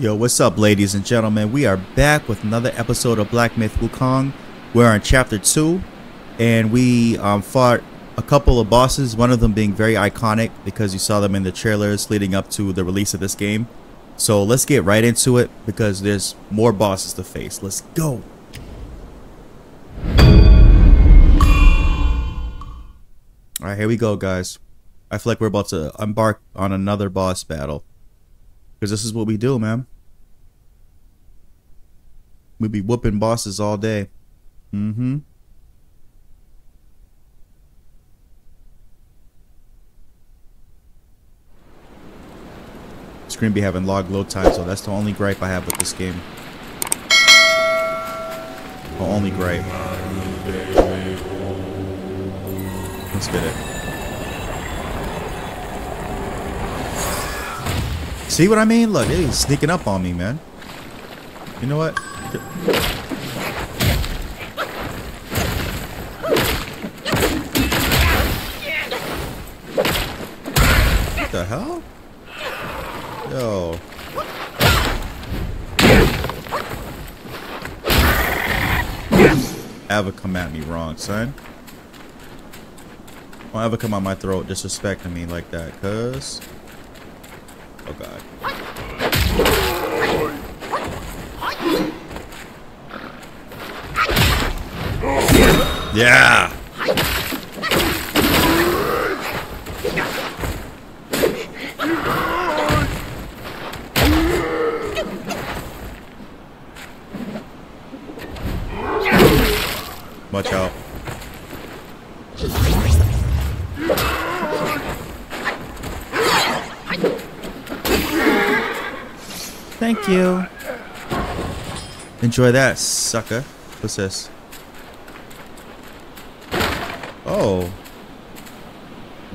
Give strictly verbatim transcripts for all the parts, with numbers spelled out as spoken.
Yo, what's up, ladies and gentlemen? We are back with another episode of Black Myth Wukong. We're on chapter two, and we um, fought a couple of bosses, one of them being very iconic because you saw them in the trailers leading up to the release of this game. So let's get right into it because there's more bosses to face. Let's go. Alright, here we go, guys. I feel like we're about to embark on another boss battle. Because this is what we do, man. We be whooping bosses all day. Mm-hmm. Screen be having log load time, so that's the only gripe I have with this game. The only gripe. Let's get it. See what I mean? Look, he's sneaking up on me, man. You know what? What the hell? Yo. Ever come at me wrong, son. Don't ever come out my throat disrespecting me like that, cuz. Oh god. Yeah. Watch out. Thank you. Enjoy that, sucker. What's this? Oh.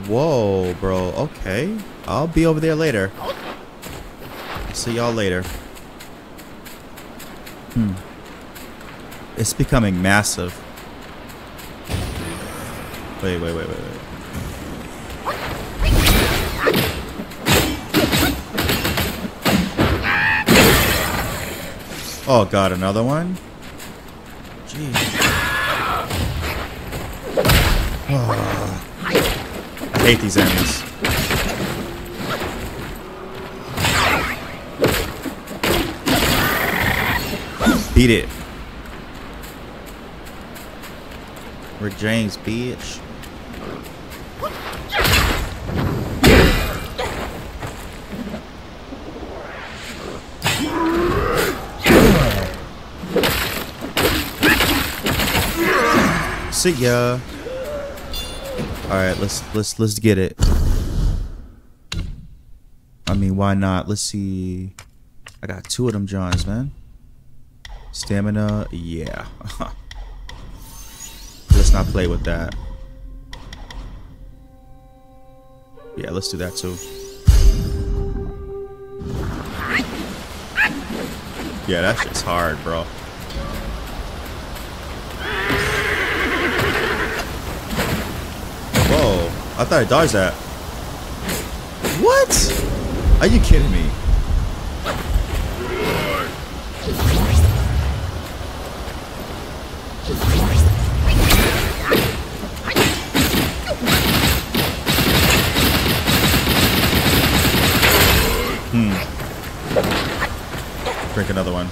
Whoa, bro. Okay. I'll be over there later. See y'all later. Hmm. It's becoming massive. Wait, wait, wait, wait, wait. Oh god, another one? Jeez. Oh. I hate these enemies. Beat it. Rick James, bitch. See ya. All right, let's let's let's get it. I mean, why not? Let's see. I got two of them Johns, man. Stamina, yeah. Let's not play with that. Yeah, let's do that too. Yeah, that shit's hard, bro. Whoa, I thought I dodged that. What? Are you kidding me? Hmm. Drink another one.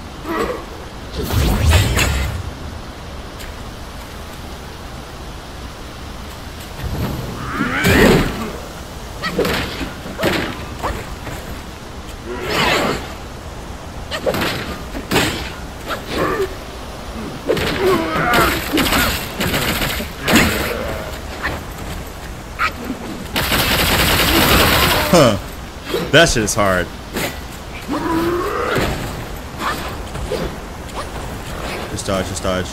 Huh. That shit is hard. Just dodge, just dodge.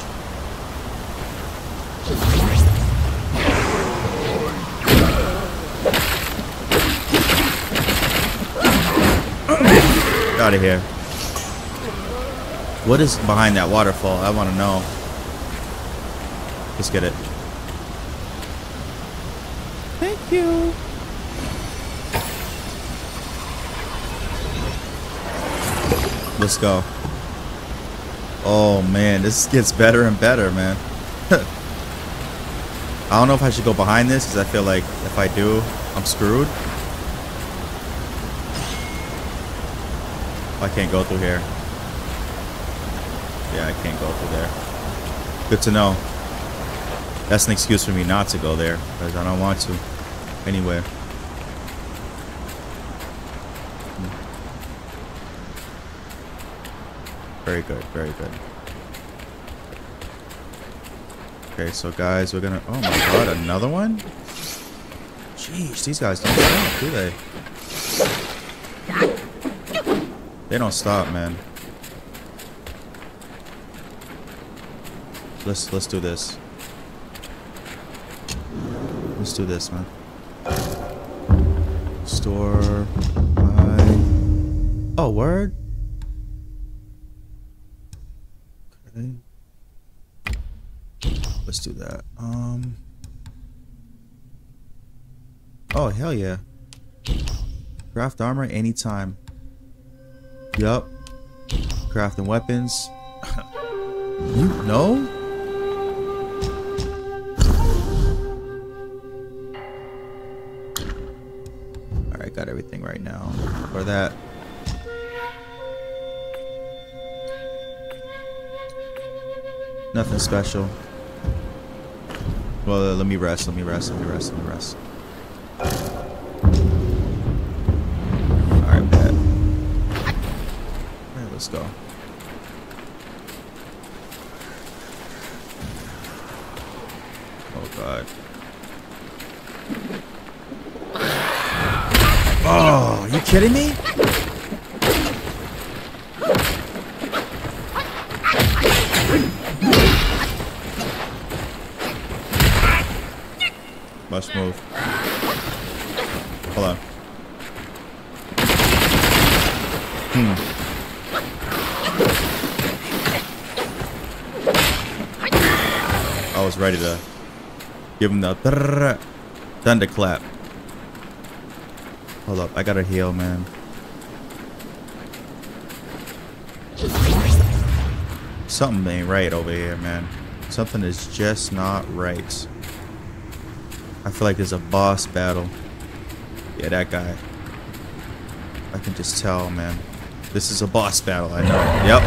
Out of here. What is behind that waterfall? I want to know. Let's get it. Thank you. Let's go. Oh man, this gets better and better, man. I don't know if I should go behind this, because I feel like if I do, I'm screwed. I can't go through here. Yeah, I can't go through there. Good to know. That's an excuse for me not to go there, because I don't want to. Anyway. Very good, very good. Okay, so guys, we're gonna... Oh my god, another one? Jeez, these guys don't stop, do they? They don't stop, man. Let's, let's do this. Let's do this, man. Store by... Oh, word? Okay. Let's do that. Um. Oh, hell yeah. Craft armor anytime. Yup. Crafting weapons. You know? Got everything right now for that. Nothing special. Well, uh, let me rest, let me rest, let me rest, let me rest. Alright, bad. Alright, let's go. Oh god. Oh, you kidding me? Must move. Hold on. Hmm. I was ready to give him the thunderclap. Hold up, I gotta heal, man. Something ain't right over here, man. Something is just not right. I feel like there's a boss battle. Yeah, that guy. I can just tell, man. This is a boss battle, I know. Yep.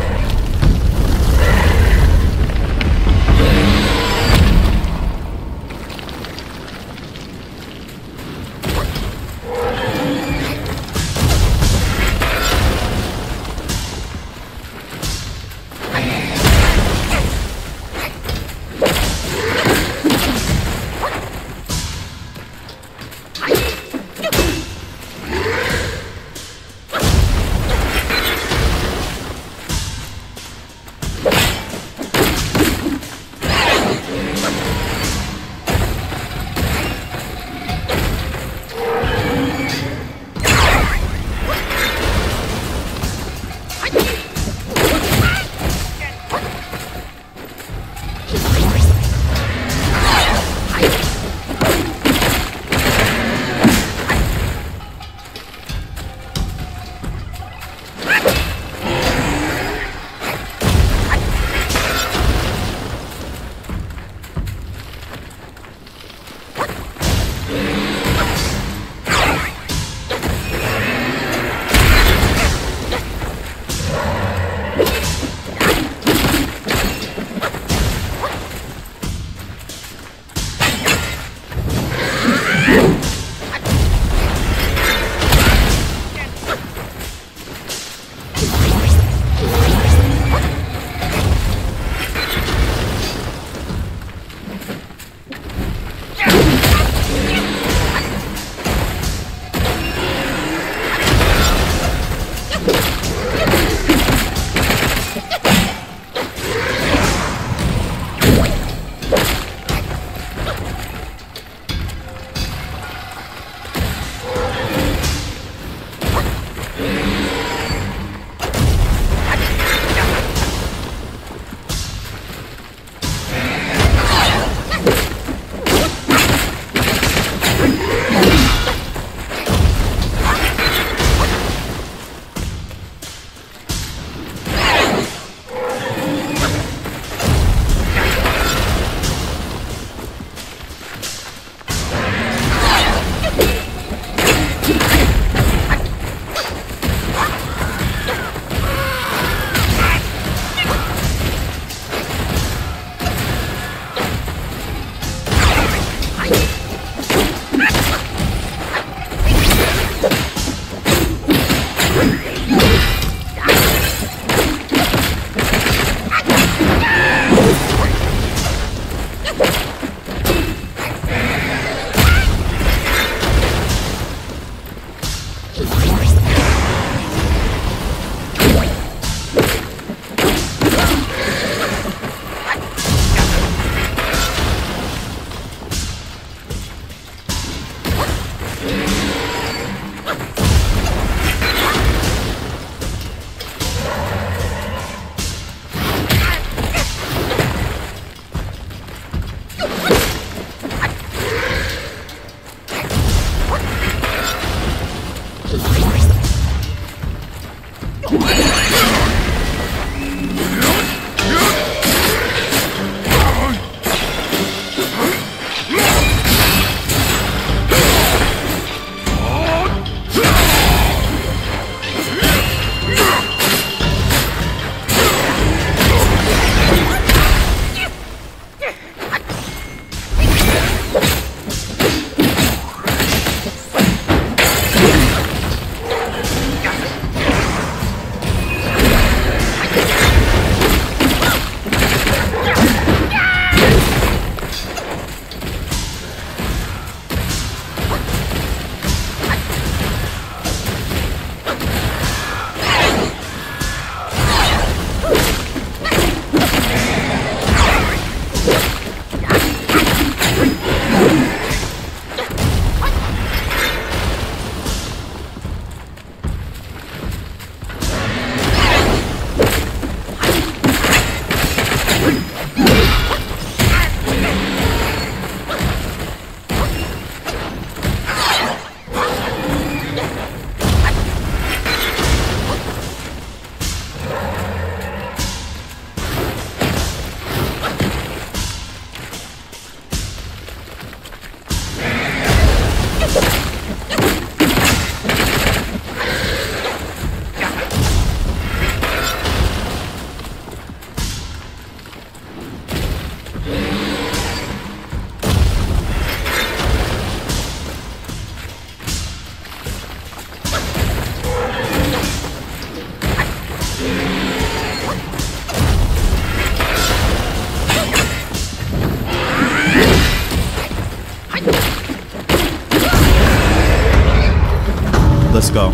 Let's go.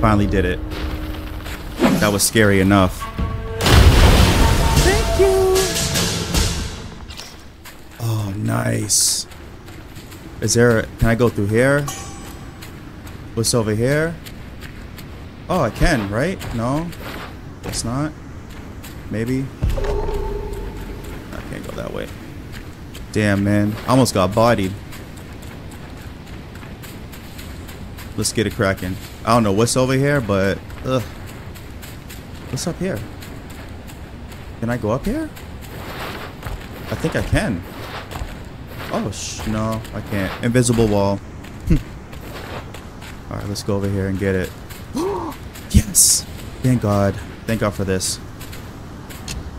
Finally did it. That was scary enough. Thank you. Oh, nice. Is there a, can I go through here? What's over here? Oh, I can, right? No, it's not. Maybe. I can't go that way. Damn, man. I almost got bodied. Let's get it cracking. I don't know what's over here, but ugh. What's up here? Can I go up here? I think I can. Oh, sh no, I can't. Invisible wall. All right, let's go over here and get it. Yes. Thank God. Thank God for this.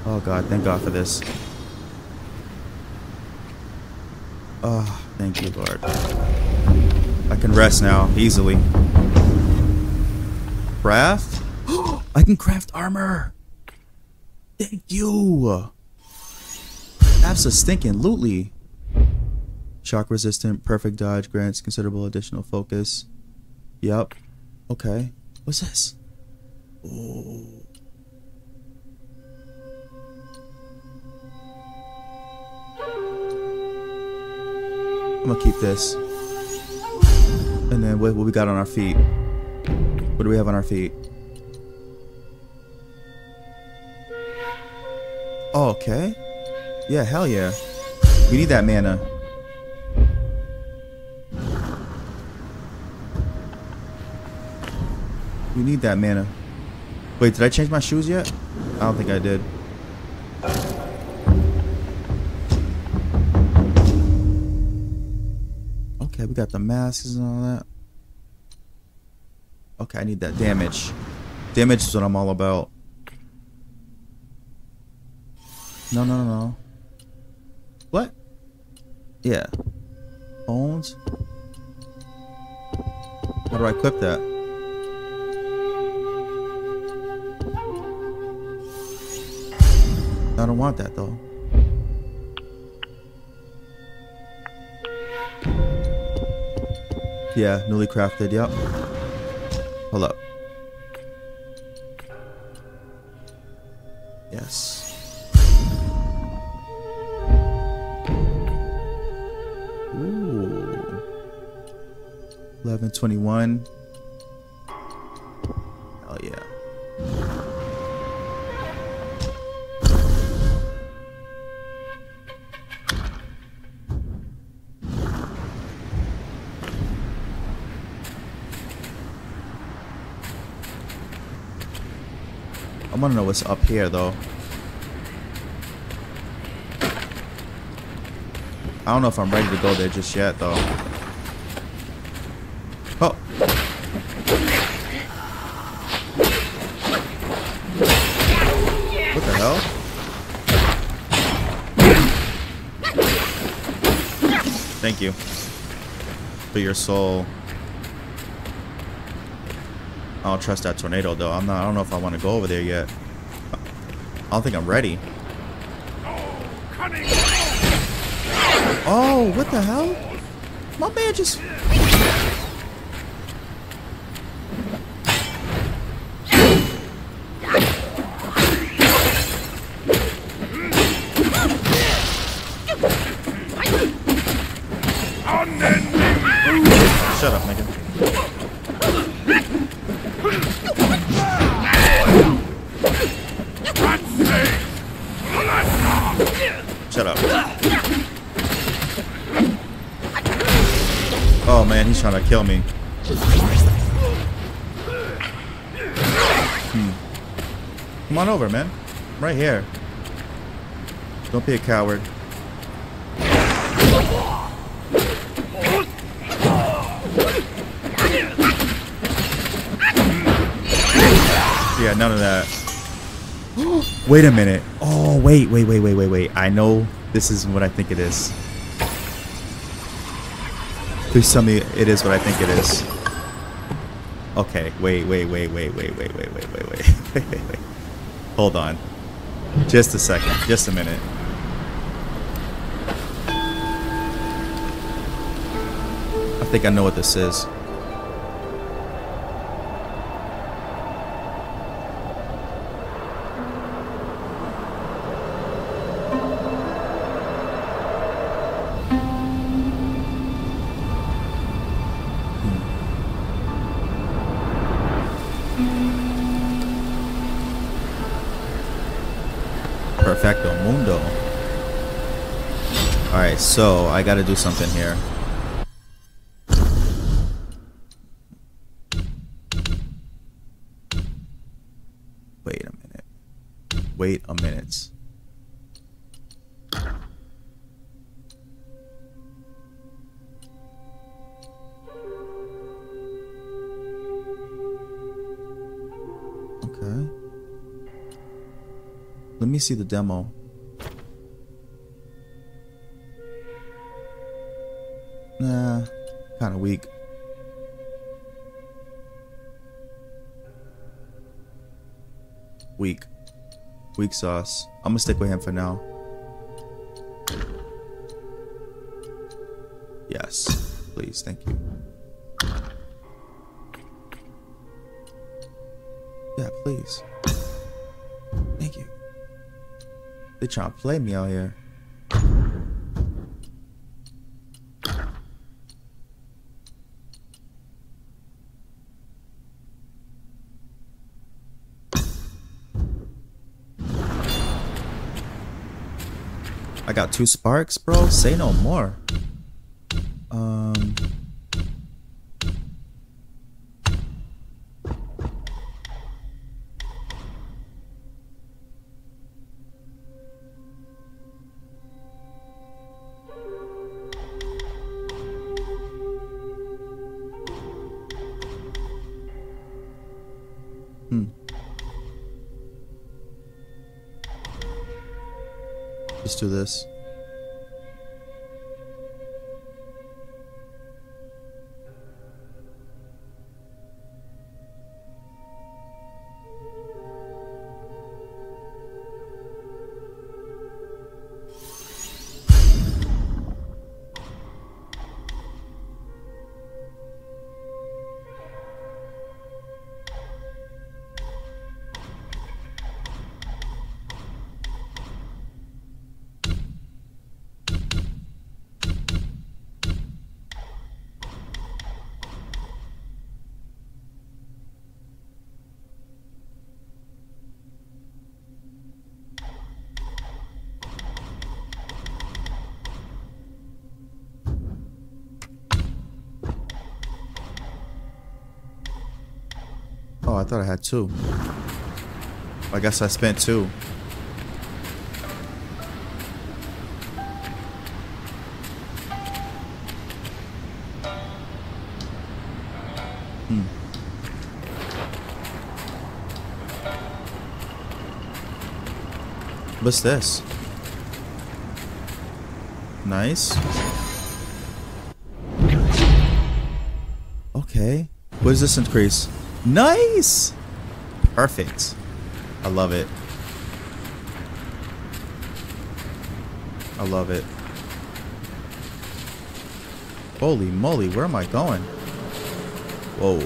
Oh, God. Thank God for this. Oh, thank you, Lord. I can rest now, easily. Craft? I can craft armor! Thank you! Abso-stinking-lutely! Shock resistant, perfect dodge, grants considerable additional focus. Yep. Okay. What's this? Ooh. I'm gonna keep this. And then what, what we got on our feet? What do we have on our feet? Oh, okay. Yeah, hell yeah. We need that mana. We need that mana. Wait, did I change my shoes yet? I don't think I did. We got the masks and all that. Okay, I need that damage. Damage is what I'm all about. No, no, no, no. What? Yeah. Bones? How do I equip that? I don't want that though. Yeah, newly crafted, yep. Hold up. Yes. Ooh. eleven twenty-one. Hell yeah. I want to know what's up here, though. I don't know if I'm ready to go there just yet, though. Oh! What the hell? Thank you for your soul. I don't trust that tornado though. I'm not. I don't know if I want to go over there yet. I don't think I'm ready. Oh, what the hell? My man just. Shut up, nigga. Shut up. Oh man, he's trying to kill me. Hmm. Come on over, man. I'm right here. Don't be a coward. Yeah, none of that. Wait a minute. Oh, wait, wait, wait, wait, wait, wait. I know this is what I think it is. Please tell me it is what I think it is. Okay, wait, wait, wait, wait, wait, wait, wait, wait, wait, wait, wait, wait, wait. Hold on. Just a second. Just a minute. I think I know what this is. Perfecto mundo. Alright, so I gotta do something here. Wait a minute. Wait a minute. Okay. Let me see the demo. Nah, kind of weak. Weak. Weak sauce. I'm gonna stick with him for now. Yes, please, thank you. Yeah, please. Thank you. They trying to play me out here. I got two sparks, bro. Say no more. Um. Hmm. Let's do this. Oh, I thought I had two. I guess I spent two. Hmm. What's this? Nice. Okay. What does this increase? Nice! Perfect. I love it. I love it. Holy moly, where am I going? Whoa.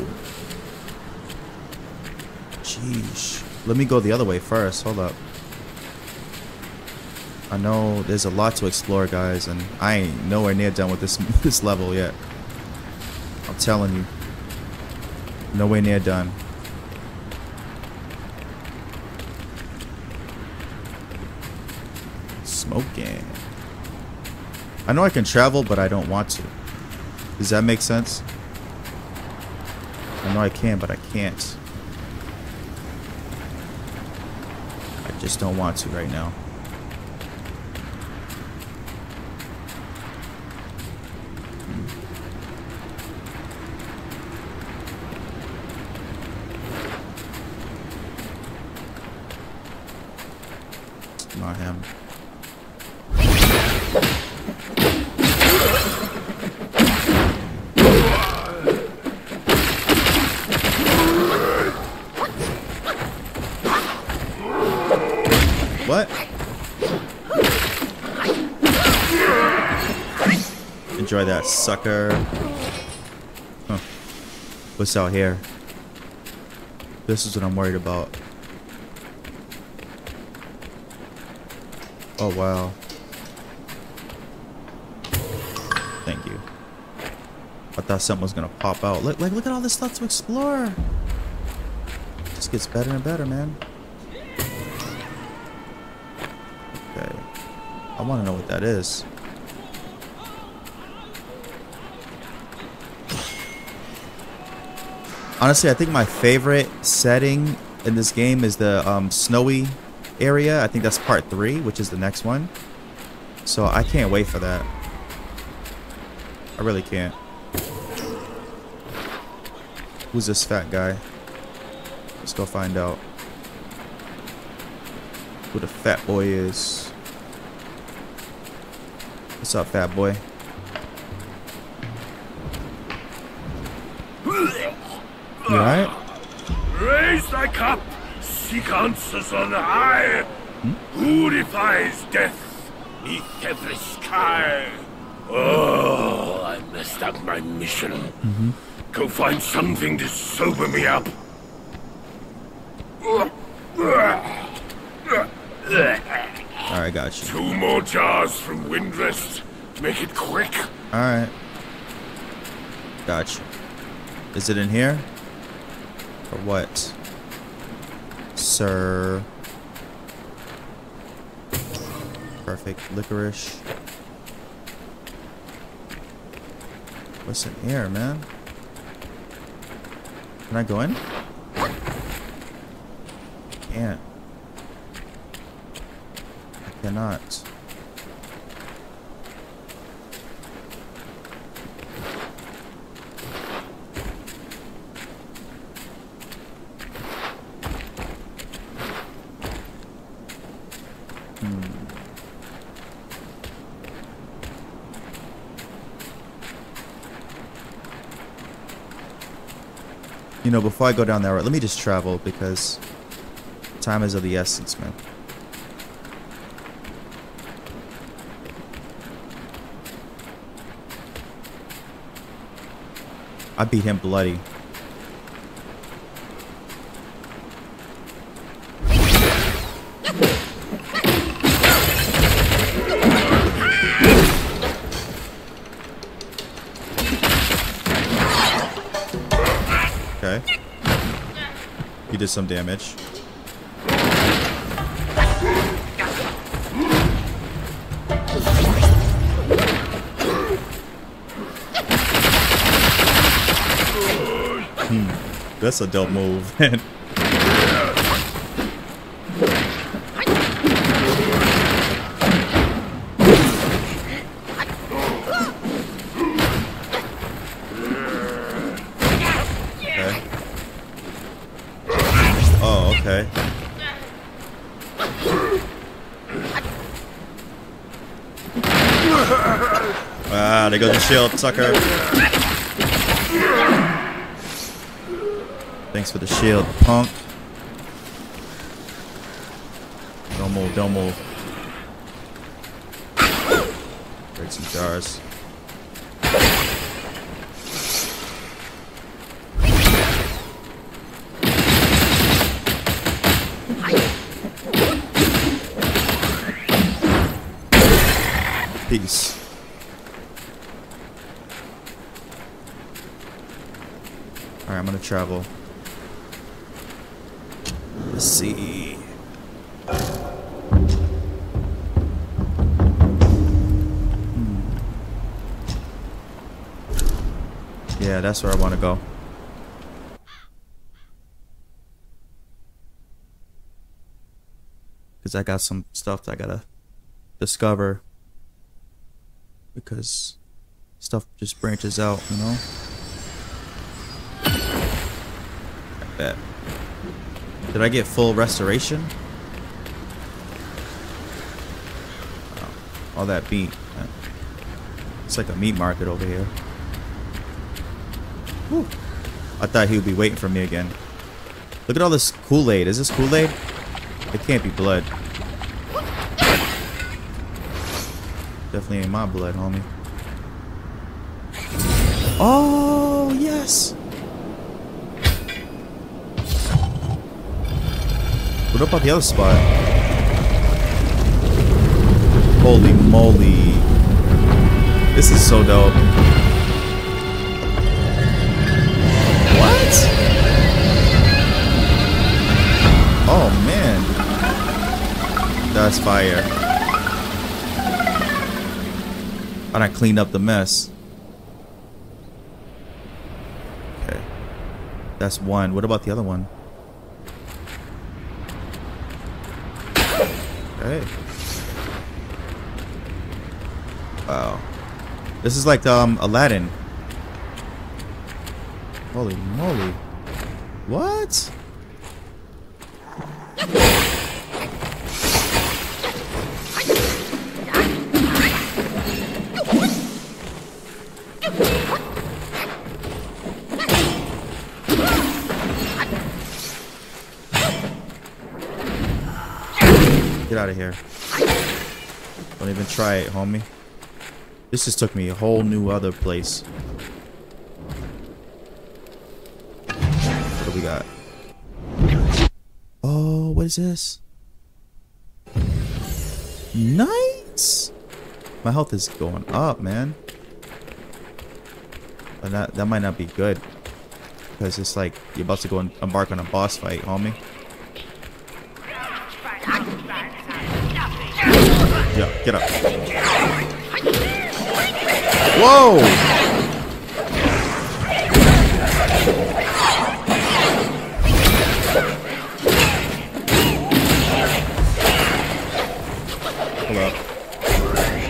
Jeez. Let me go the other way first. Hold up. I know there's a lot to explore, guys, and I ain't nowhere near done with this this level yet. I'm telling you. Nowhere near done. Smoking. I know I can travel, but I don't want to. Does that make sense? I know I can, but I can't. I just don't want to right now. Not him. What? Enjoy that, sucker. Huh. What's out here? This is what I'm worried about. Oh, wow. Thank you. I thought something was gonna pop out. Look, like, look at all this stuff to explore. It just gets better and better, man. Okay. I wanna know what that is. Honestly, I think my favorite setting in this game is the um, snowy area. I think that's part three, which is the next one. So I can't wait for that. I really can't. Who's this fat guy? Let's go find out who the fat boy is. What's up, fat boy? You alright? Raise thy cup! Seek answers on high. Hmm? Who defies death neath every sky? Oh, I messed up my mission. Mm-hmm. Go find something to sober me up. Alright, got you. Two more jars from Windrest. Make it quick. Alright. Got you. Is it in here? Or what? Sir. Perfect. Licorice. What's in here, man? Can I go in? Can't. I cannot. You know, before I go down that road, let me just travel because time is of the essence, man. I beat him bloody. He did some damage. Hmm. That's a dope move, man. Okay. Ah, there goes the shield, sucker. Thanks for the shield, punk. Don't move, don't move. Break some jars. Peace. Alright, I'm gonna travel. Let's see. Hmm. Yeah, that's where I wanna go. Cause I got some stuff that I gotta discover. Because stuff just branches out, you know? I bet. Did I get full restoration? Oh, all that meat. It's like a meat market over here. Whew. I thought he would be waiting for me again. Look at all this Kool-Aid. Is this Kool-Aid? It can't be blood. Definitely ain't my blood, homie. Oh, yes! What about the other spot? Holy moly. This is so dope. What? Oh, man. That's fire. And I cleaned up the mess. Okay. That's one. What about the other one? Hey. Okay. Wow. This is like the, um Aladdin. Holy moly. What? Get out of here. Don't even try it, homie. This just took me a whole new other place. What do we got? Oh, what is this? Nice! My health is going up, man. But that, that might not be good. Because it's like you're about to go and embark on a boss fight, homie. Yeah, get up. Whoa! Hello.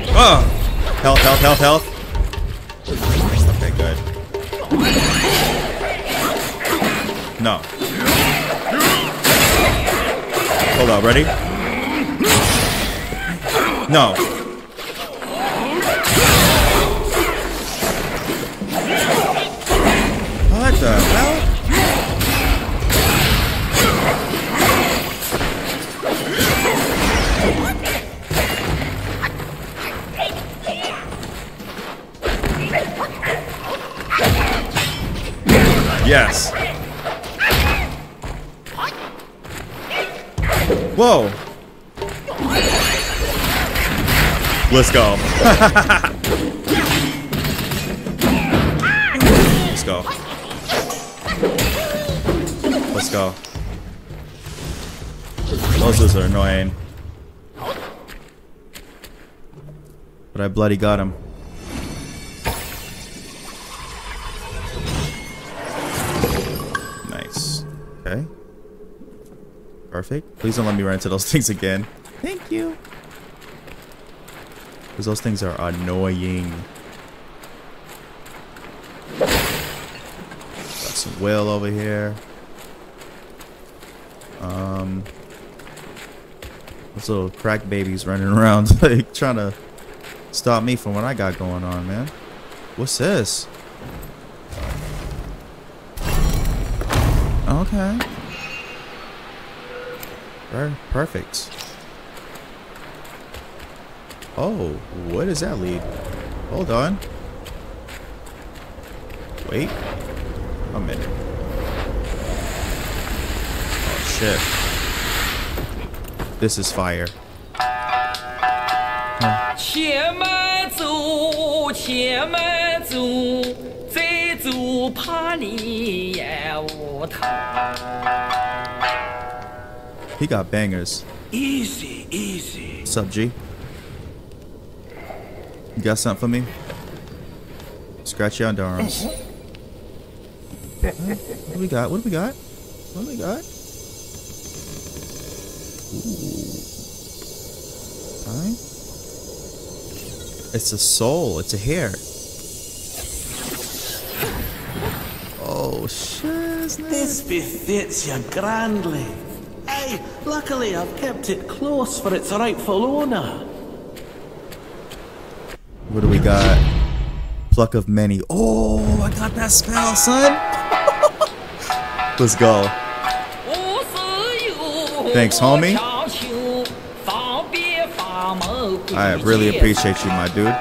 Oh! Health, health, health, health. Okay, good. No. Hold on, ready? No. What the hell? Yes. Whoa. Let's go. Let's go. Let's go. Those are annoying. But I bloody got him. Nice. Okay. Perfect. Please don't let me run into those things again. Thank you. Because those things are annoying. Got some whale over here. Um, those little crack babies running around, like, trying to stop me from what I got going on, man. What's this? Okay. Perfect. Oh, where does that lead? Hold on. Wait a minute. Oh, shit. This is fire. Huh. He got bangers. Easy, easy. Sub G. You got something for me? Scratch your underarms. Huh? What do we got? What do we got? What do we got? Ooh. All right. It's a soul. It's a hair. Oh shit! This befits you grandly. Hey, luckily I've kept it close for its rightful owner. What do we got? Pluck of many. Oh, I got that spell, son. Let's go. Thanks, homie. I really appreciate you, my dude.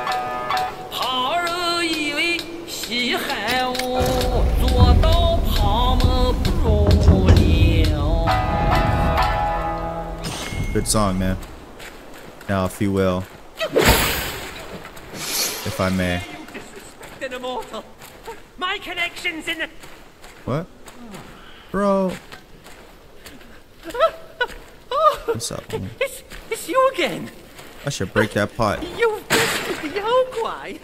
Good song, man. Now, if you will, if I may. My connections in. What, bro? What's up, man? It's, it's you again. I should break that pot. You, you guy.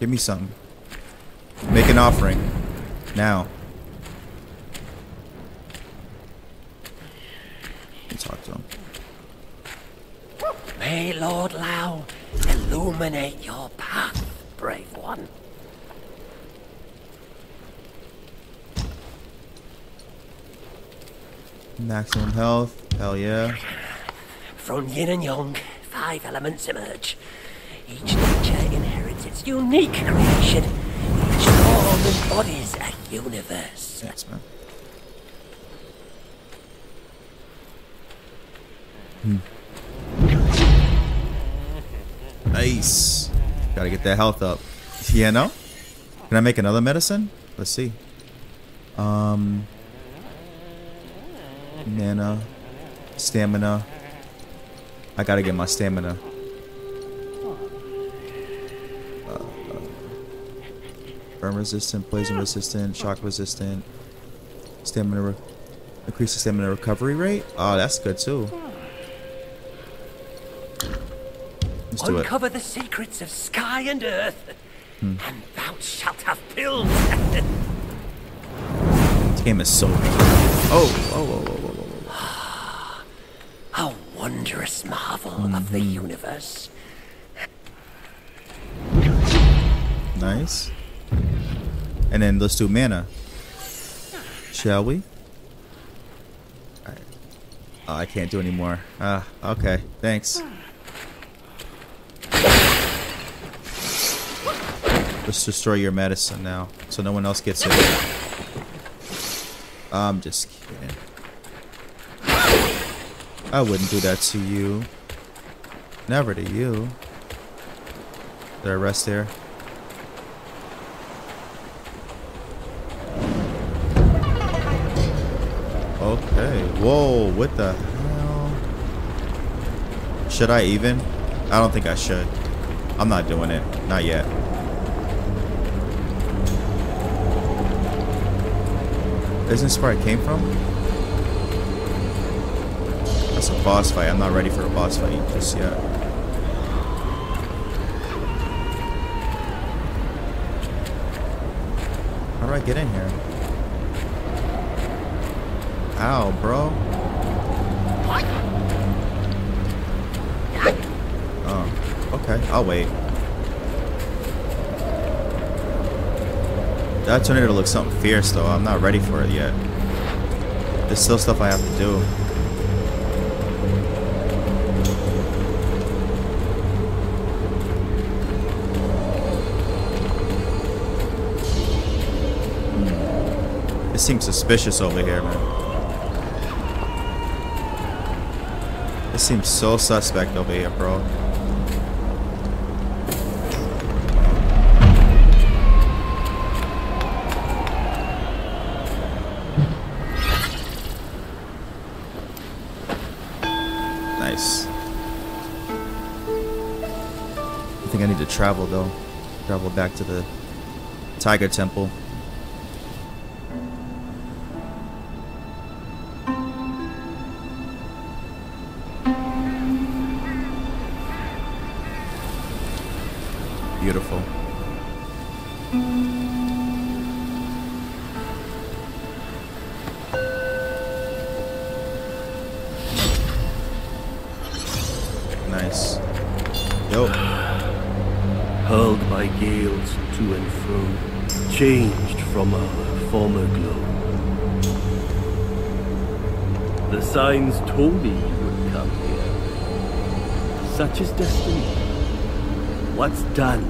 Give me something. Make an offering now. Talk to him. May Lord Lao illuminate your path, brave one. Maximum health, hell yeah. From yin and yang, five elements emerge. Each nature inherits its unique creation. Each form embodies a universe. Thanks, man. Hmm. Nice. Gotta get that health up. Yeah, no? Can I make another medicine? Let's see. Um. Mana. Stamina. I gotta get my stamina. Uh, burn resistant, poison resistant, shock resistant. Stamina. Re increase the stamina recovery rate? Oh, that's good too. Uncover it. The secrets of sky and earth, hmm. and thou shalt have pills. This game is so. Oh, oh, oh, oh, oh, oh, oh. A wondrous marvel mm-hmm. of the universe. Nice. And then let's do mana. Shall we? All right. Oh, I can't do anymore. Ah, okay. Thanks. Let's destroy your medicine now, so no one else gets it. I'm just kidding. I wouldn't do that to you. Never to you. Did I rest there? Okay. Whoa, what the hell? Should I even? I don't think I should. I'm not doing it. Not yet. Isn't this where I came from? That's a boss fight. I'm not ready for a boss fight just yet. How do I get in here? Ow, bro. Oh, okay. I'll wait. That tornado looks something fierce though. I'm not ready for it yet. There's still stuff I have to do. It seems suspicious over here, man. It seems so suspect over here, bro. Nice. I think I need to travel, though. Travel back to the Tiger Temple. Beautiful. Nice. Yo. Hurled by gales to and fro, changed from our former glow. The signs told me you would come here. Such is destiny. What's done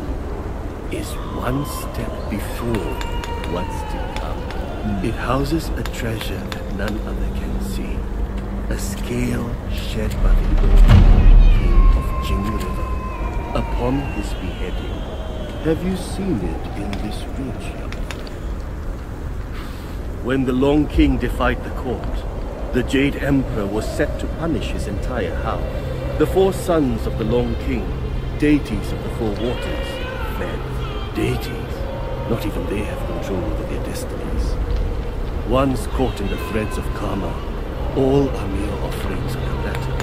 is one step before what's to come. Mm. It houses a treasure that none other can see. A scale shed by the old king of Jing River upon his beheading. Have you seen it in this region? When the Long King defied the court, the Jade Emperor was set to punish his entire house. The four sons of the Long King, deities of the Four Waters, men, deities, not even they have control over their destinies. Once caught in the threads of karma, all are mere offerings of the latter,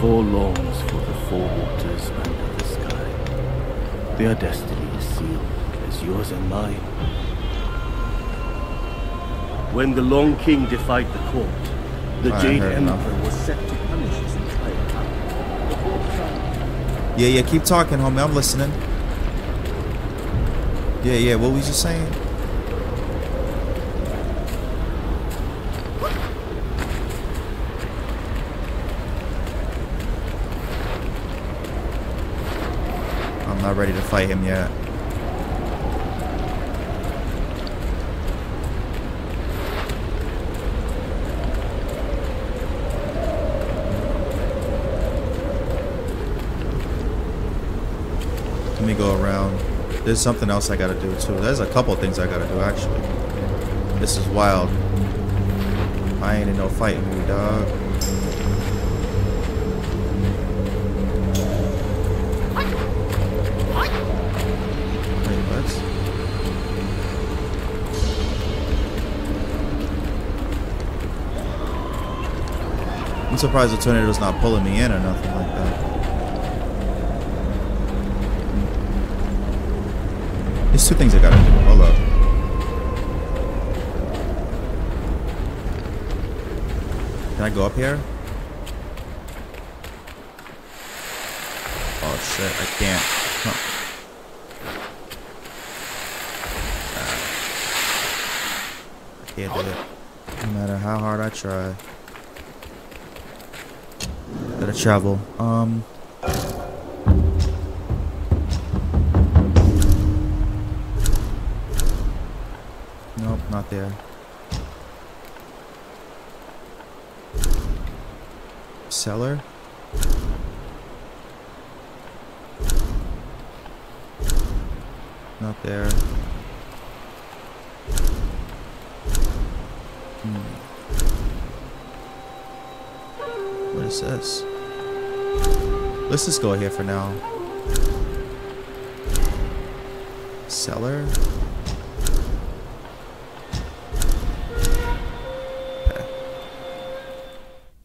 forlorns for the Four Waters under the sky. Their destiny is sealed, as yours and mine. When the Long King defied the court, the Jade Emperor was set to punish his entire town. The whole tribe. Yeah, yeah, keep talking, homie. I'm listening. Yeah, yeah, what was you saying? I'm not ready to fight him yet. Let me go around. There's something else I gotta do too. There's a couple things I gotta do actually. This is wild. I ain't in no fighting mood, dog. Wait, what? I'm surprised the tornado's not pulling me in or nothing like that. There's two things I gotta do. Hold up. Can I go up here? Oh shit, I can't. Huh. Ah. I can't do it. No matter how hard I try. Gotta travel. Um. Not there. Cellar? Not there. Hmm. What is this? Let's just go here for now. Cellar?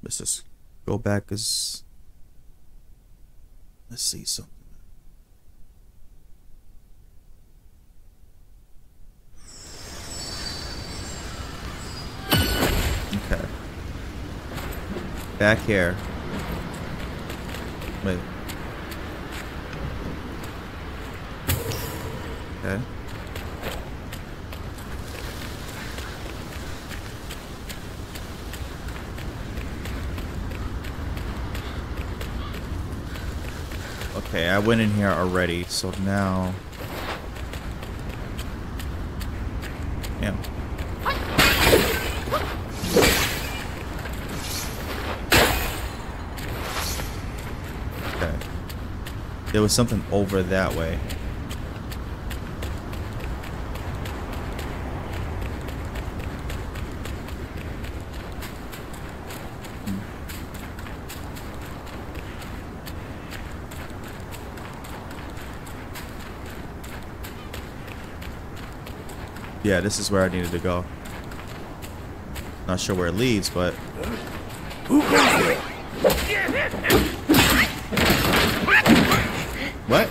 Let's just go back as... Let's see something. Okay. Back here. Wait. Okay. Okay, I went in here already, so now... Yeah. Okay. There was something over that way. Yeah, this is where I needed to go. Not sure where it leads, but... What?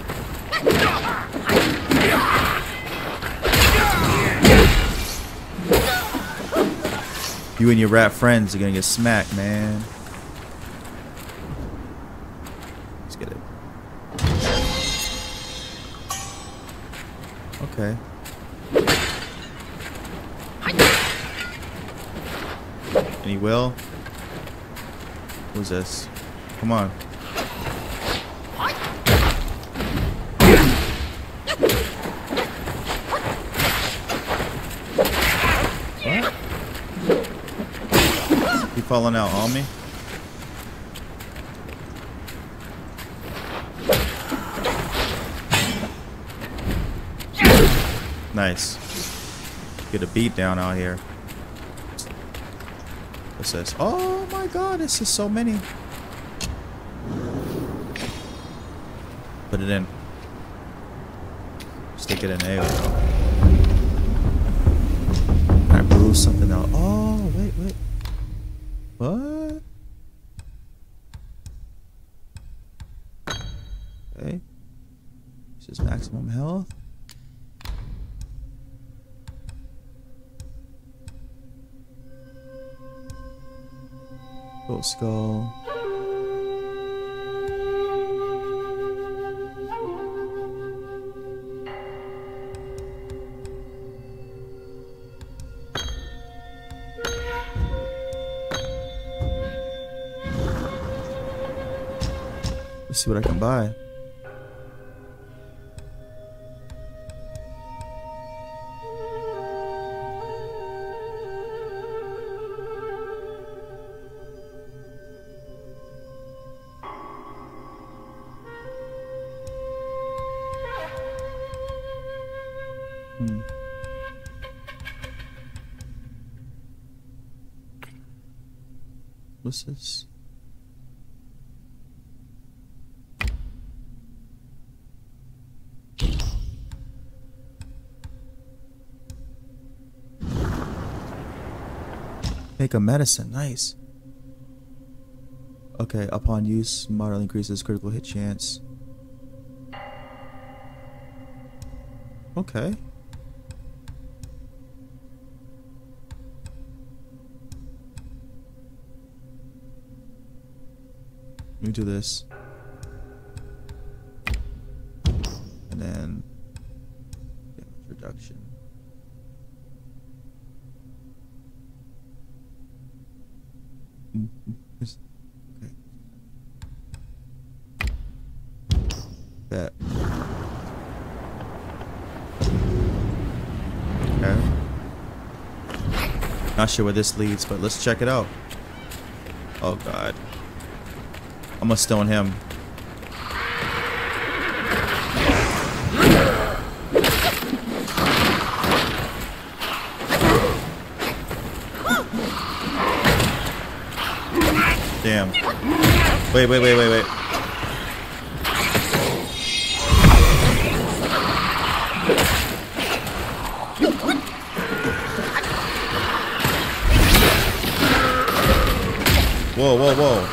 You and your rat friends are gonna get smacked, man. Let's get it. Okay. Any will? Who's this? Come on. What? You falling out on me? Nice. Get a beat down out here. What's this? Oh my god, this is so many. Put it in. Stick it in there. I blew something out. Oh, wait, wait. What? Okay. This is maximum health. Little skull. Let's see what I can buy. Hmm. What's this? Make a medicine, nice. Okay, upon use, moderately increases critical hit chance. Okay. Let me do this. And then damage reduction. Okay. That. Okay. Not sure where this leads, but let's check it out. Oh god. I'm gonna stone him. Damn. Wait, wait, wait, wait, wait. Whoa, whoa, whoa.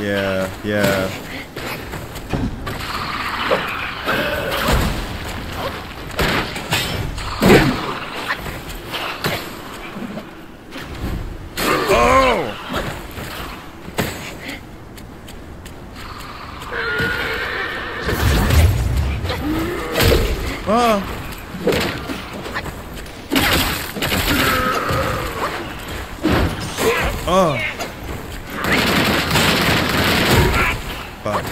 Yeah, yeah. Oh! Oh. Fuck. Wait!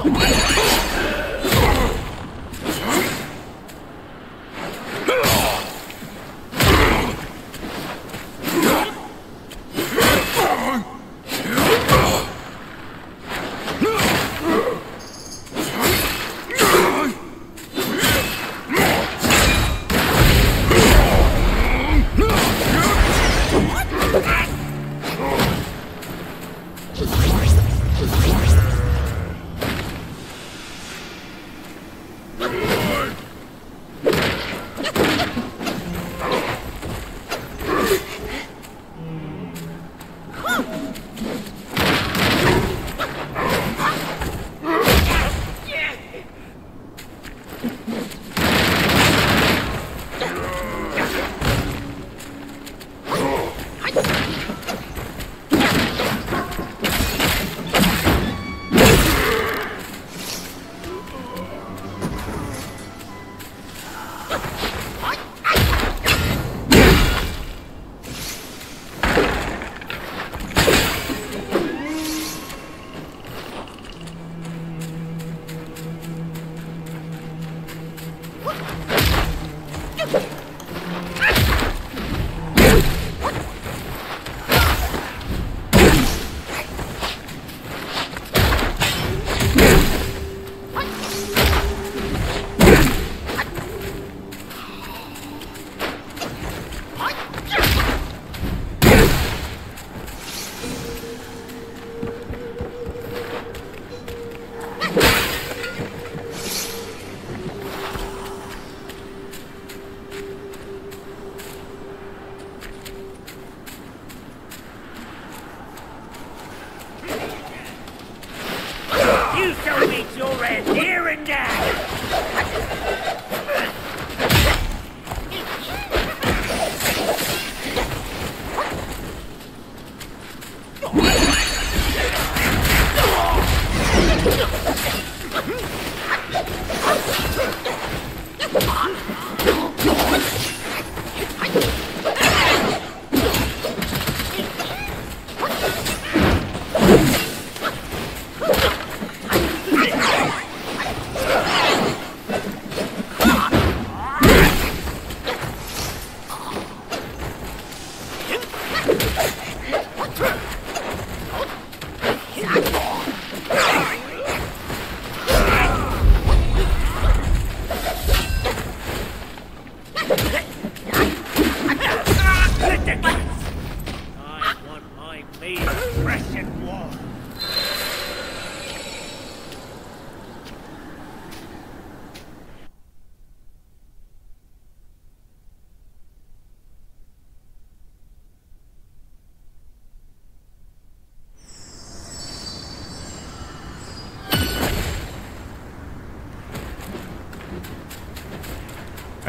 Alright,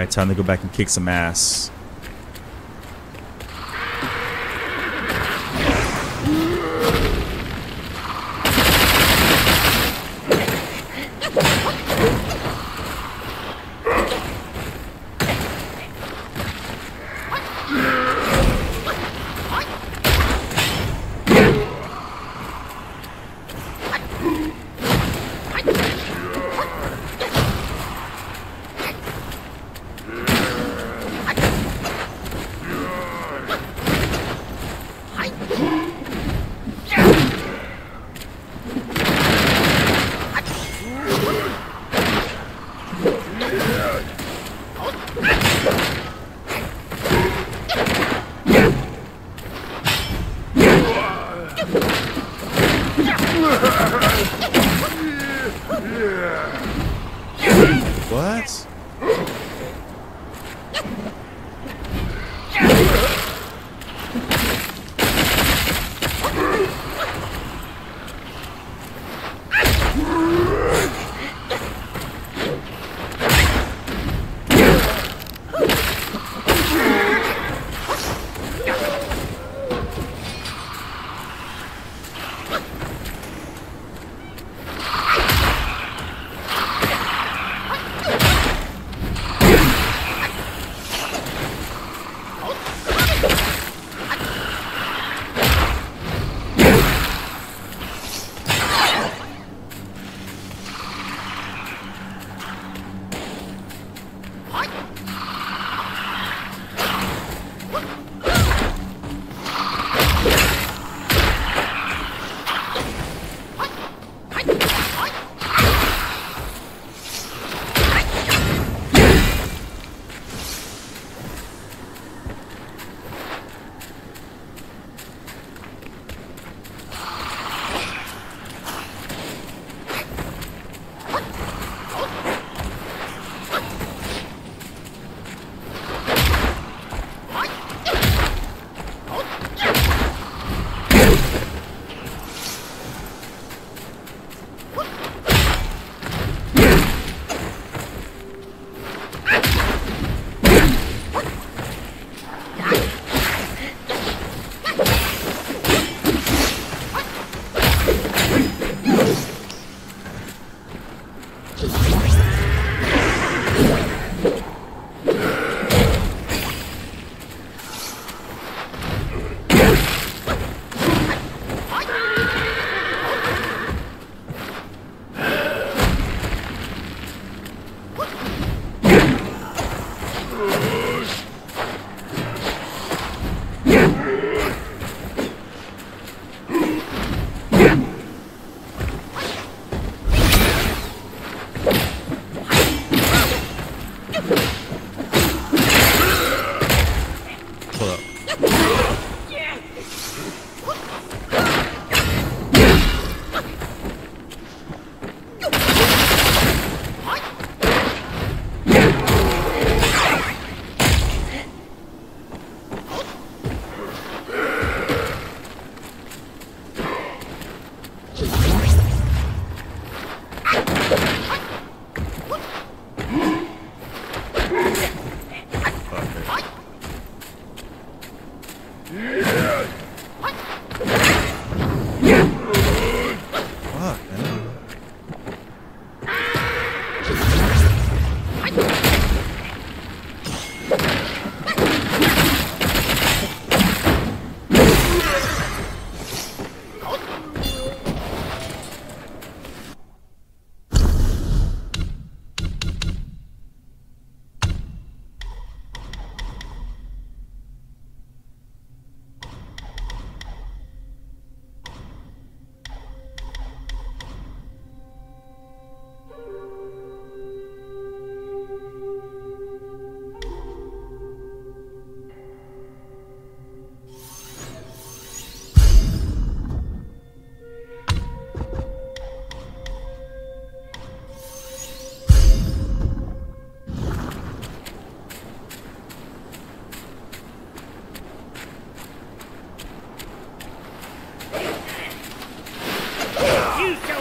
time to go back and kick some ass.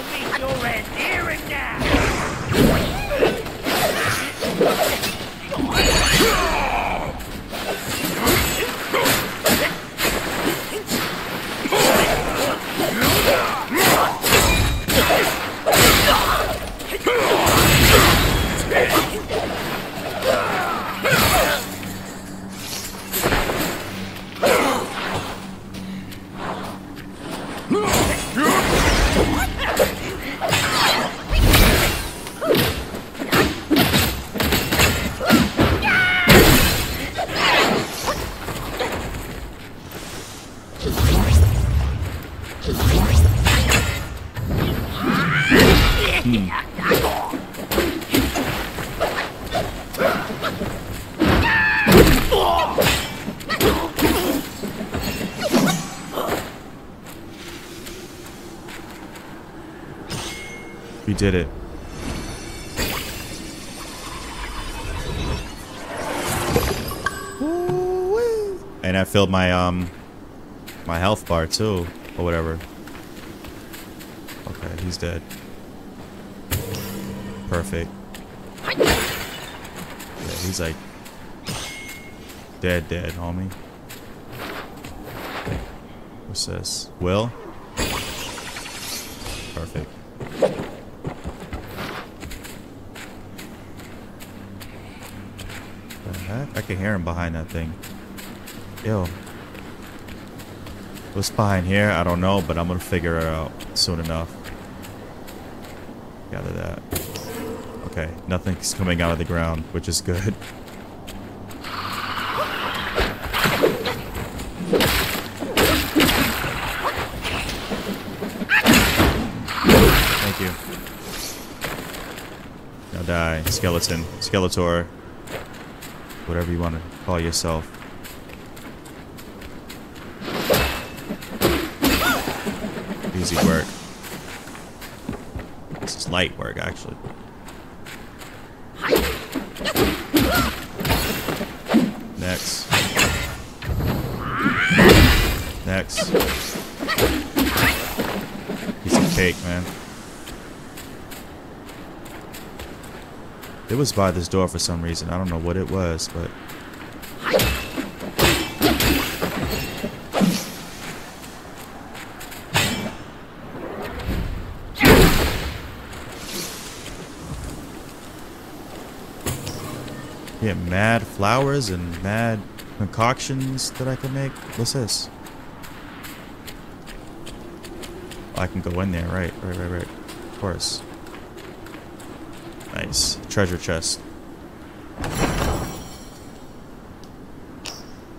I'll beat your ass here and now. We did it. And I filled my um my health bar too, or whatever. Okay, he's dead. Perfect. Yeah, he's like dead, dead, homie. What's this? Will? Perfect. What the heck? I can hear him behind that thing. Yo. What's behind here? I don't know, but I'm gonna figure it out soon enough. Gather that. Okay, nothing's coming out of the ground, which is good. Thank you. Now die. Skeleton. Skeletor. Whatever you want to call yourself. Easy work. This is light work, actually. Next. Next. Piece of cake, man. It was by this door for some reason. I don't know what it was, but... Yeah, mad flowers and mad concoctions that I can make. What's this? Oh, I can go in there, right, right, right, right. Of course. Nice. Treasure chest.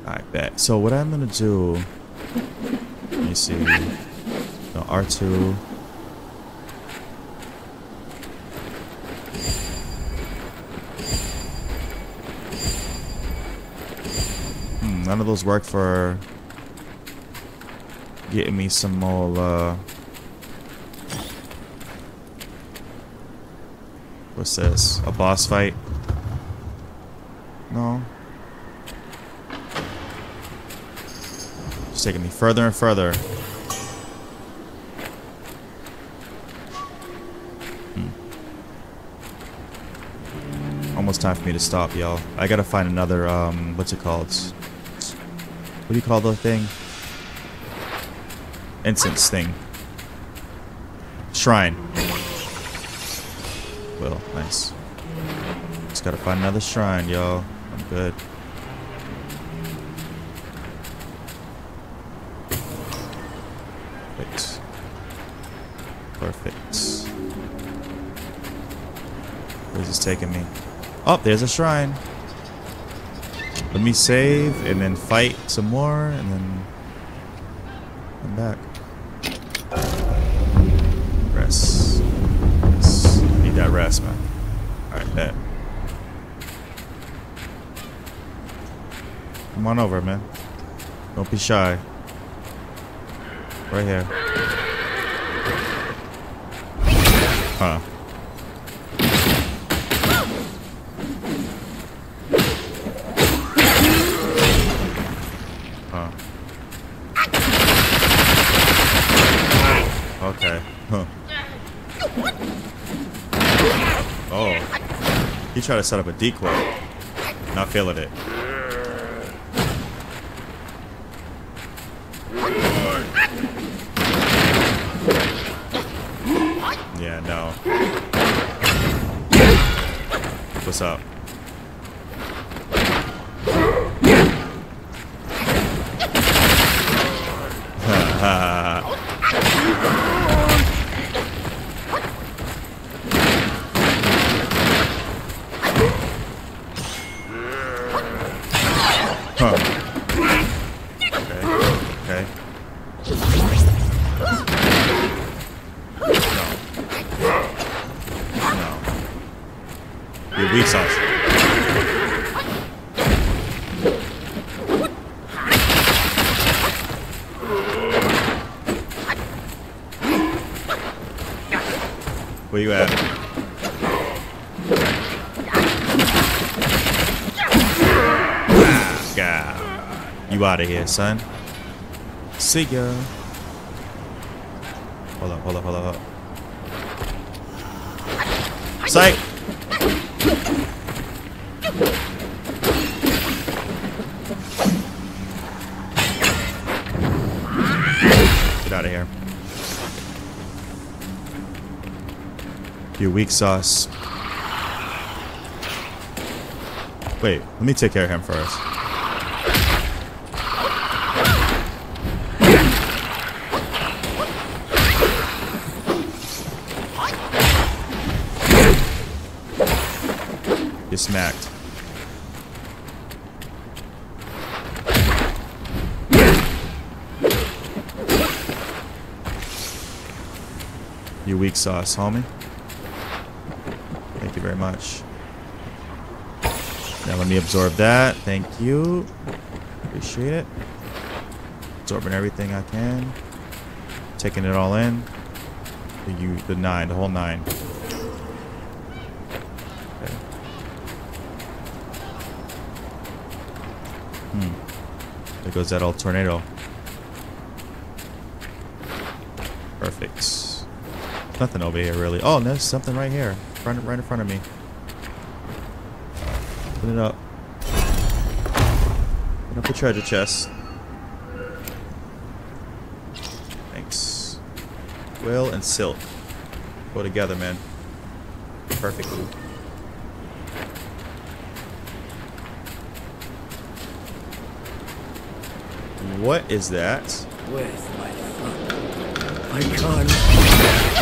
I bet. So what I'm gonna do... Let me see. No, R two. None of those work for getting me some more, uh... what's this? A boss fight? No. It's taking me further and further. Hmm. Almost time for me to stop, y'all. I gotta find another, um... what's it called? What do you call the thing? Incense thing. Shrine. Well, nice. Just gotta find another shrine, y'all. I'm good. Perfect. Perfect. Where's this taking me? Oh, there's a shrine. Let me save, and then fight some more, and then come back. Rest. Rest. Need that rest, man. Alright, bet. Come on over, man. Don't be shy. Right here. Huh. Okay. Huh. Oh. He tried to set up a decoy. Not feeling it. Yeah, no. What's up? Where you at? God. You out of here, son. See ya. Hold up, hold up, hold up, hold up. Psych! Get out of here. Your weak sauce. Wait, let me take care of him first. Get smacked. Your weak sauce, homie. Thank you very much. Now let me absorb that. Thank you. Appreciate it. Absorbing everything I can. Taking it all in. The, you, the nine, the whole nine. Okay. Hmm. There goes that old tornado. Perfect. There's nothing over here really. Oh, there's something right here. Right in front of me. Put it up. Put up the treasure chest. Thanks. Will and silk. Go together, man. Perfectly. What is that? Where's my phone? I can't.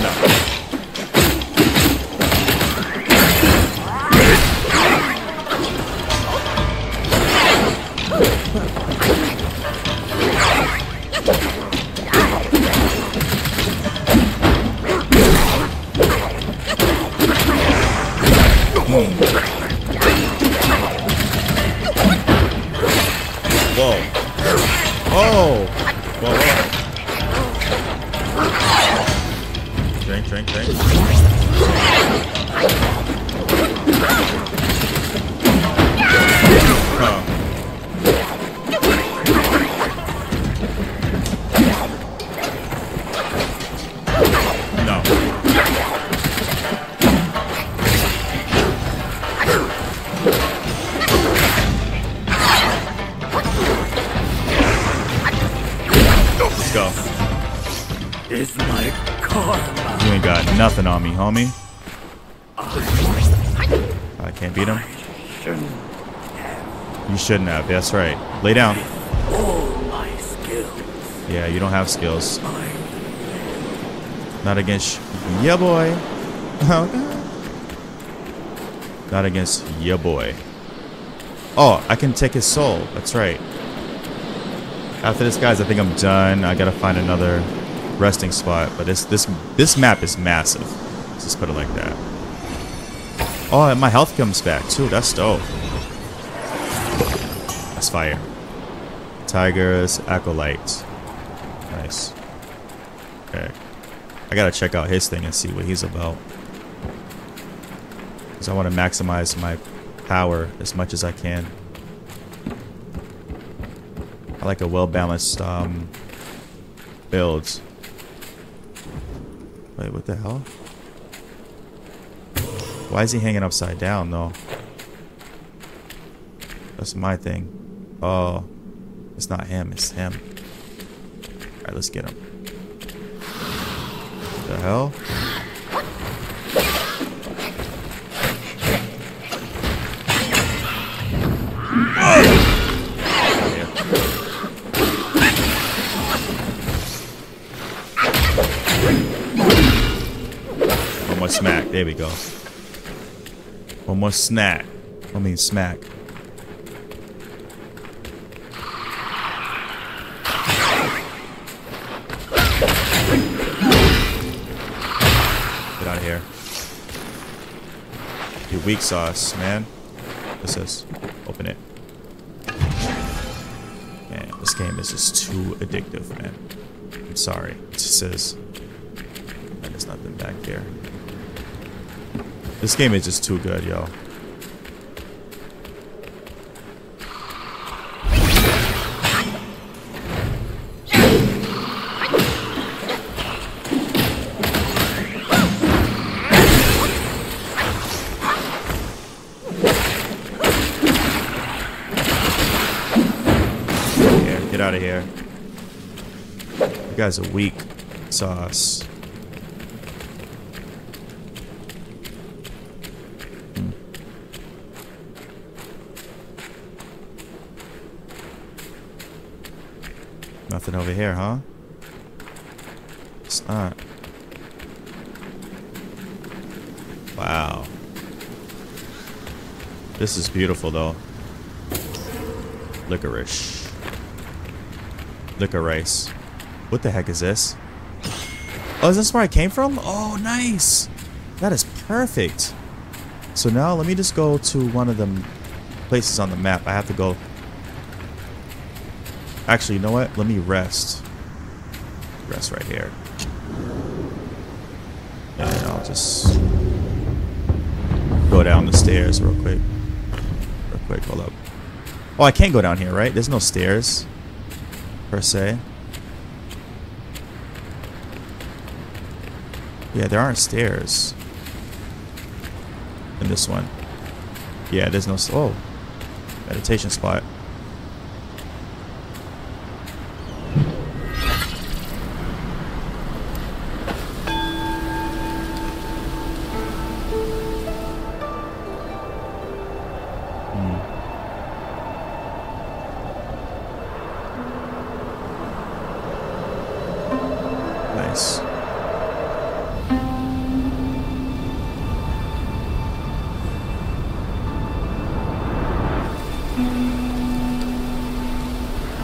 No. Nothing on me, homie. I can't beat him. You shouldn't have. That's right. Lay down. Yeah, you don't have skills. Not against ya boy. Not against ya boy. Oh, I can take his soul. That's right. After this, guys, I think I'm done. I gotta find another resting spot, but this this this map is massive. Let's just put it like that. Oh, and my health comes back too. That's dope. That's fire. Tiger's acolyte. Nice. Okay, I gotta check out his thing and see what he's about, because I want to maximize my power as much as I can. I like a well balanced um, build. Wait, what the hell? Why is he hanging upside down, though? That's my thing. Oh. It's not him. It's him. Alright, let's get him. What the hell? One more smack. There we go. One more snack. I mean smack. Get out of here. Your weak sauce, man. What's this? Open it. Man, this game is just too addictive, man. I'm sorry. It just is. And there's nothing back there. This game is just too good, yo. Get out of here. You guys are weak sauce. Hmm. Nothing over here, huh? It's not. Wow. This is beautiful, though. Licorice. Licorice. What the heck is this? Oh, is this where I came from? Oh, nice. That is perfect. So now let me just go to one of the places on the map. I have to go. Actually, you know what? Let me rest. Rest right here. And I'll just go down the stairs real quick. Real quick, hold up. Oh, I can't go down here, right? There's no stairs. Per se. Yeah, there aren't stairs. In this one. Yeah, there's no... Oh. Meditation spot.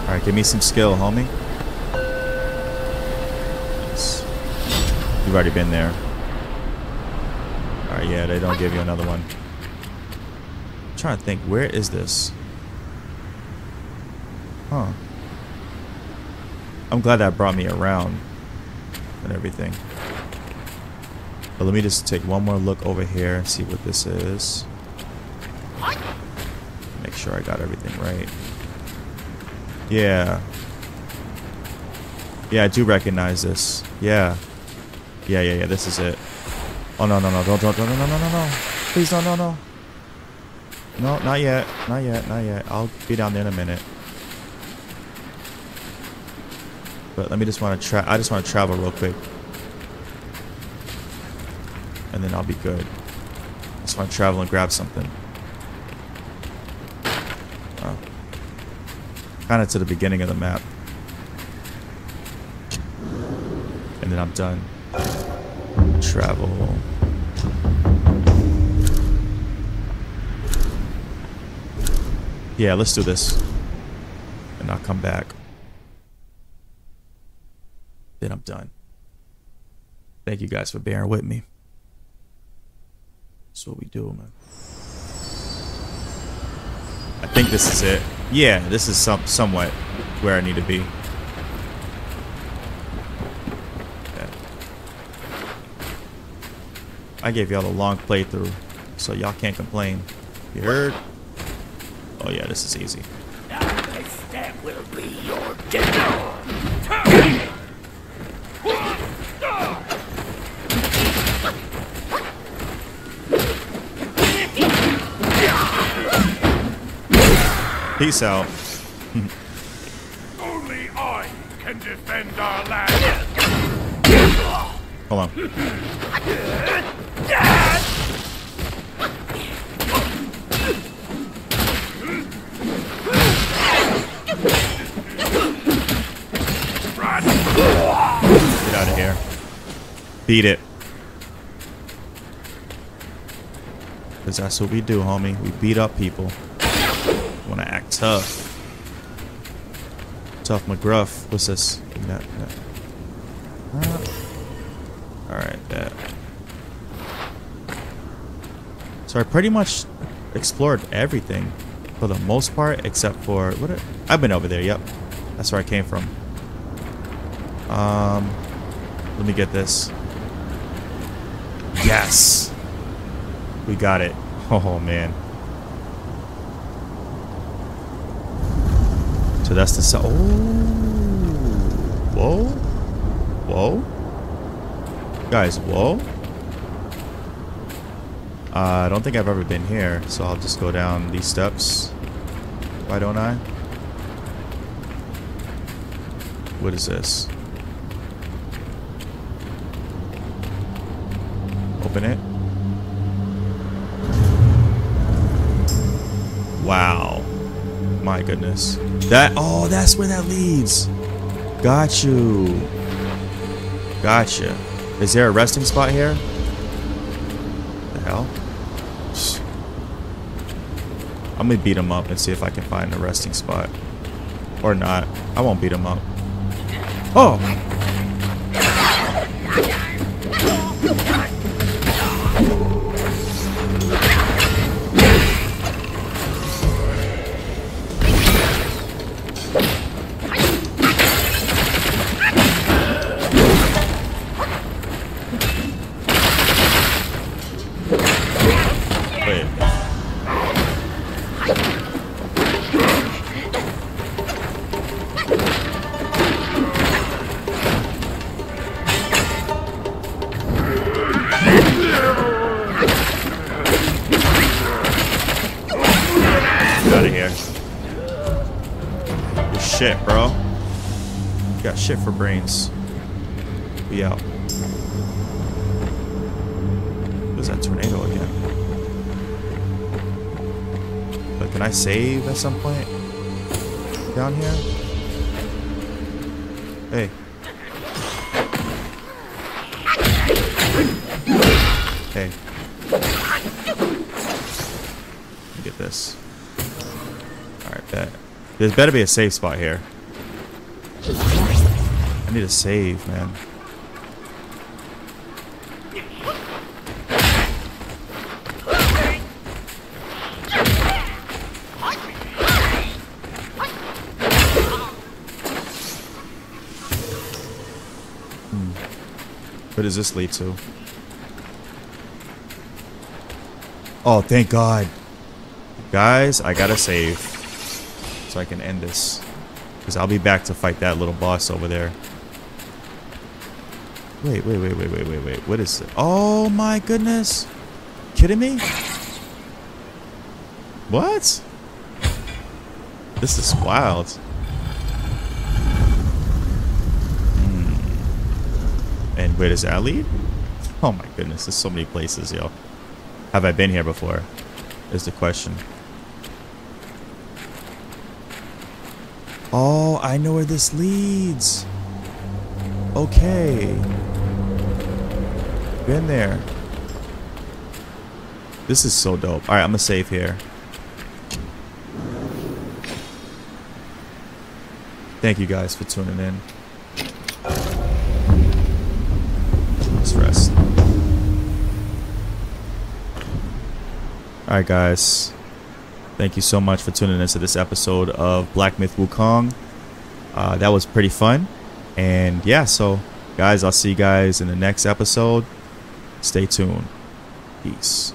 Alright, give me some skill, homie. Yes. You've already been there. Alright, yeah, they don't give you another one. I'm trying to think, where is this? Huh. I'm glad that brought me around and everything. But let me just take one more look over here and see what this is. Make sure I got everything right. Yeah. Yeah, I do recognize this. Yeah. Yeah, yeah, yeah, this is it. Oh, no, no, no, don't, don't, no, no, no, no, no. Please, no, no, no. No, not yet. Not yet, not yet. I'll be down there in a minute. But let me just want to try. I just want to travel real quick. And then I'll be good. I just want to travel and grab something. Kind of to the beginning of the map. And then I'm done. Travel. Yeah, let's do this. And I'll come back. Then I'm done. Thank you guys for bearing with me. That's what we do, man. I think this is it. Yeah, this is some somewhat where I need to be. Yeah. I gave y'all a long playthrough, so y'all can't complain. You heard? Oh yeah, this is easy. Now my stab will be your death. Peace out. Only I can defend our land. Hold on. Get out of here. Beat it. Because that's what we do, homie. We beat up people. We want to act tough. Tough McGruff. What's this? No, no. Uh, Alright, that. So I pretty much explored everything for the most part, except for... what? Are, I've been over there, yep. That's where I came from. Um, let me get this. Yes! We got it. Oh, man. So that's the so oh. Whoa. Whoa. Guys, whoa. Uh, I don't think I've ever been here, so I'll just go down these steps. Why don't I? What is this? Open it. Wow. My goodness. That, oh, that's where that leads. Got you. Gotcha. Is there a resting spot here? What the hell? I'm gonna beat him up and see if I can find a resting spot. Or not. I won't beat him up. Oh! Shit, bro. Got shit for brains. We out. There's that tornado again. But can I save at some point? Down here? Hey. Hey. Let me get this. Alright, bet. There's better be a safe spot here. I need a save, man. Hmm. What does this lead to? Oh, thank God. Guys, I gotta save. So I can end this, because I'll be back to fight that little boss over there. Wait, wait, wait, wait, wait, wait, wait. What is it? Oh my goodness! Kidding me? What? This is wild. Hmm. And where does that lead? Oh my goodness! There's so many places, yo. Have I been here before? Is the question. Oh, I know where this leads. Okay. Been there. This is so dope. Alright, I'm gonna save here. Thank you guys for tuning in. Let's rest. Alright, guys. Thank you so much for tuning in to this episode of Black Myth Wukong. Uh, that was pretty fun. And yeah, so guys, I'll see you guys in the next episode. Stay tuned. Peace.